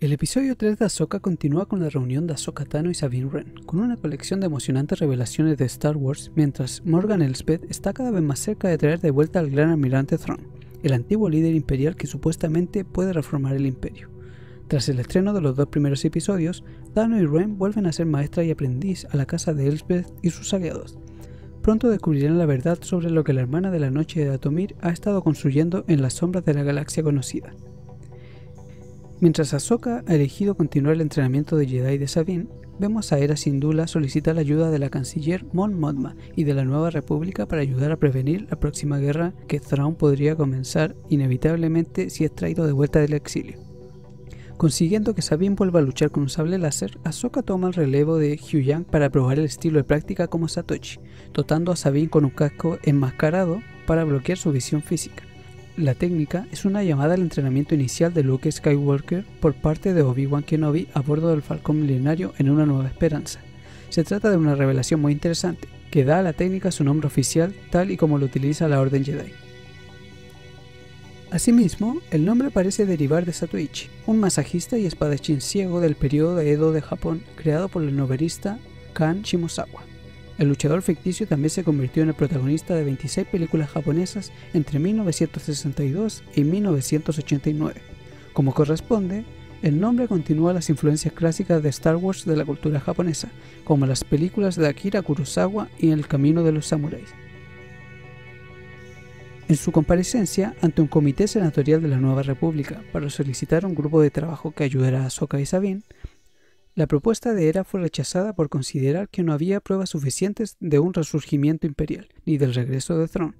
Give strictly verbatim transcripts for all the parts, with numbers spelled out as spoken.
El episodio tres de Ahsoka continúa con la reunión de Ahsoka Tano y Sabine Wren, con una colección de emocionantes revelaciones de Star Wars, mientras Morgan Elsbeth está cada vez más cerca de traer de vuelta al gran almirante Thrawn, el antiguo líder imperial que supuestamente puede reformar el imperio. Tras el estreno de los dos primeros episodios, Tano y Wren vuelven a ser maestra y aprendiz a la casa de Elsbeth y sus aliados. Pronto descubrirán la verdad sobre lo que la hermana de la noche de Dathomir ha estado construyendo en las sombras de la galaxia conocida. Mientras Ahsoka ha elegido continuar el entrenamiento de Jedi de Sabine, vemos a Hera Syndulla solicitar la ayuda de la canciller Mon Mothma y de la Nueva República para ayudar a prevenir la próxima guerra que Thrawn podría comenzar inevitablemente si es traído de vuelta del exilio. Consiguiendo que Sabine vuelva a luchar con un sable láser, Ahsoka toma el relevo de Huyang para probar el estilo de práctica como Satoshi, dotando a Sabine con un casco enmascarado para bloquear su visión física. La técnica es una llamada al entrenamiento inicial de Luke Skywalker por parte de Obi-Wan Kenobi a bordo del Falcón Milenario en Una Nueva Esperanza. Se trata de una revelación muy interesante, que da a la técnica su nombre oficial tal y como lo utiliza la Orden Jedi. Asimismo, el nombre parece derivar de Zatoichi, un masajista y espadachín ciego del periodo de Edo de Japón creado por el novelista Kan Shimosawa. El luchador ficticio también se convirtió en el protagonista de veintiséis películas japonesas entre mil novecientos sesenta y dos y mil novecientos ochenta y nueve. Como corresponde, el nombre continúa las influencias clásicas de Star Wars de la cultura japonesa, como las películas de Akira Kurosawa y El camino de los samuráis. En su comparecencia ante un comité senatorial de la Nueva República para solicitar un grupo de trabajo que ayudara a Ahsoka y Sabine, la propuesta de Hera fue rechazada por considerar que no había pruebas suficientes de un resurgimiento imperial ni del regreso de Thrawn.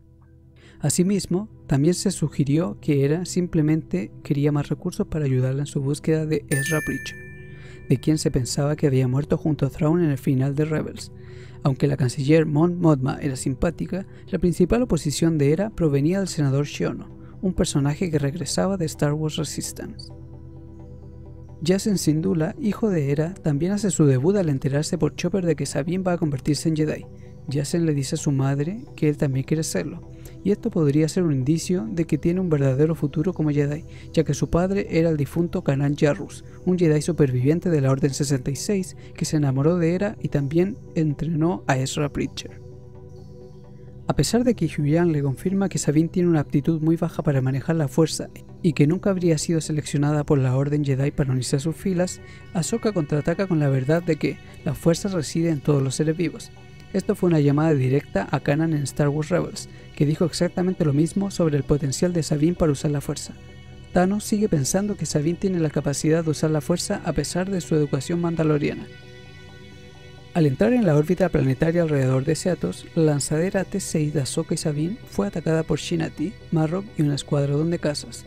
Asimismo, también se sugirió que Hera simplemente quería más recursos para ayudarla en su búsqueda de Ezra Preacher, de quien se pensaba que había muerto junto a Thrawn en el final de Rebels. Aunque la canciller Mon Mothma era simpática, la principal oposición de Hera provenía del senador Sion, un personaje que regresaba de Star Wars Resistance. Jacen Syndulla, hijo de Hera, también hace su debut al enterarse por Chopper de que Sabine va a convertirse en Jedi. Jacen le dice a su madre que él también quiere serlo, y esto podría ser un indicio de que tiene un verdadero futuro como Jedi, ya que su padre era el difunto Kanan Jarrus, un Jedi superviviente de la Orden sesenta y seis que se enamoró de Hera y también entrenó a Ezra Preacher. A pesar de que Huyang le confirma que Sabine tiene una aptitud muy baja para manejar la fuerza y que nunca habría sido seleccionada por la Orden Jedi para unirse a sus filas, Ahsoka contraataca con la verdad de que la fuerza reside en todos los seres vivos. Esto fue una llamada directa a Kanan en Star Wars Rebels, que dijo exactamente lo mismo sobre el potencial de Sabine para usar la fuerza. Tano sigue pensando que Sabine tiene la capacidad de usar la fuerza a pesar de su educación mandaloriana. Al entrar en la órbita planetaria alrededor de Seatos, la lanzadera T seis de Ahsoka y Sabine fue atacada por Shin Hati, Marrok y un escuadrón de cazas.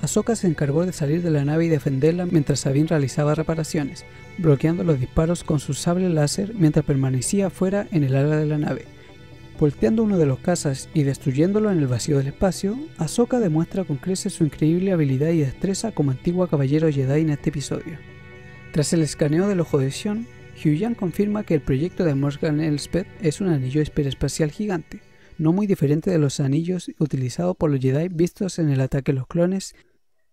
Ahsoka se encargó de salir de la nave y defenderla mientras Sabine realizaba reparaciones, bloqueando los disparos con su sable láser mientras permanecía fuera en el ala de la nave. Volteando uno de los cazas y destruyéndolo en el vacío del espacio, Ahsoka demuestra con creces su increíble habilidad y destreza como antigua caballero Jedi en este episodio. Tras el escaneo del ojo de Sion, Huyang confirma que el proyecto de Morgan Elsbeth es un anillo hiperespacial gigante, no muy diferente de los anillos utilizados por los Jedi vistos en el ataque a los clones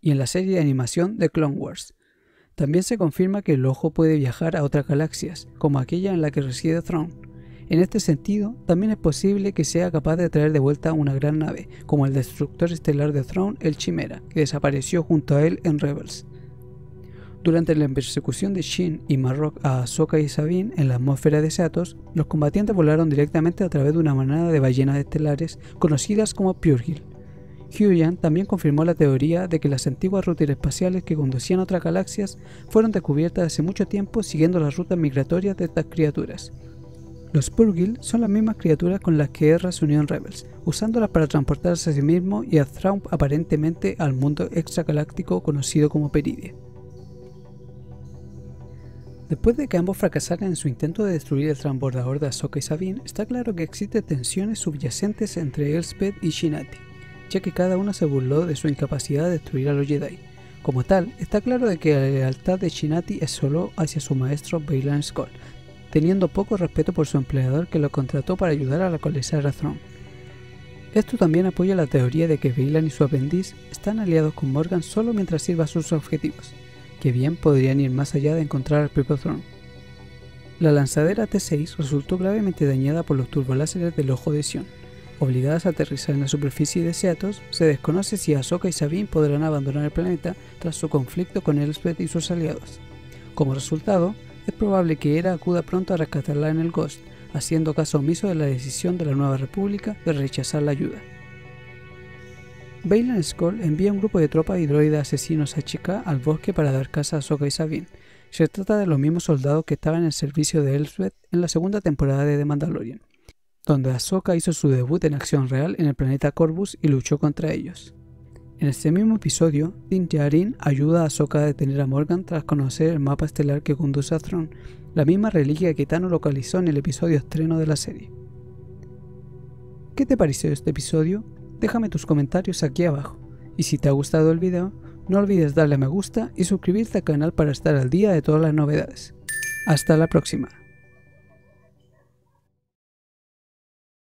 y en la serie de animación de Clone Wars. También se confirma que el ojo puede viajar a otras galaxias, como aquella en la que reside Thrawn. En este sentido, también es posible que sea capaz de traer de vuelta una gran nave, como el destructor estelar de Thrawn, el Chimera, que desapareció junto a él en Rebels. Durante la persecución de Shin y Marrok a Ahsoka y Sabine en la atmósfera de Seatos, los combatientes volaron directamente a través de una manada de ballenas estelares conocidas como Purgil. Huyang también confirmó la teoría de que las antiguas rutas espaciales que conducían a otras galaxias fueron descubiertas hace mucho tiempo siguiendo las rutas migratorias de estas criaturas. Los Purgil son las mismas criaturas con las que Hera se unió en Rebels, usándolas para transportarse a sí mismo y a Thrawn aparentemente al mundo extragaláctico conocido como Peridia. Después de que ambos fracasaran en su intento de destruir el transbordador de Ahsoka y Sabine, está claro que existen tensiones subyacentes entre Elsbeth y Shin Hati, ya que cada uno se burló de su incapacidad de destruir a los Jedi. Como tal, está claro de que la lealtad de Shin Hati es solo hacia su maestro Baylan Skoll, teniendo poco respeto por su empleador que lo contrató para ayudar a localizar a Thrawn. Esto también apoya la teoría de que Baylan y su aprendiz están aliados con Morgan solo mientras sirva a sus objetivos. que bien podrían ir más allá de encontrar al propio Thrawn. La lanzadera T seis resultó gravemente dañada por los turboláseres del ojo de Sion. Obligadas a aterrizar en la superficie de Seatos, se desconoce si Ahsoka y Sabine podrán abandonar el planeta tras su conflicto con Elsbeth y sus aliados. Como resultado, es probable que Hera acuda pronto a rescatarla en el Ghost, haciendo caso omiso de la decisión de la Nueva República de rechazar la ayuda. Baylan Skoll envía un grupo de tropas y droides asesinos a Chica al bosque para dar caza a Ahsoka y Sabine. Se trata de los mismos soldados que estaban en el servicio de Elsbeth en la segunda temporada de The Mandalorian, donde Ahsoka hizo su debut en acción real en el planeta Corvus y luchó contra ellos. En este mismo episodio, Din Djarin ayuda a Ahsoka a detener a Morgan tras conocer el mapa estelar que conduce a Thrawn, la misma reliquia que Tano localizó en el episodio estreno de la serie. ¿Qué te pareció este episodio? Déjame tus comentarios aquí abajo, y si te ha gustado el video, no olvides darle a me gusta y suscribirte al canal para estar al día de todas las novedades. Hasta la próxima.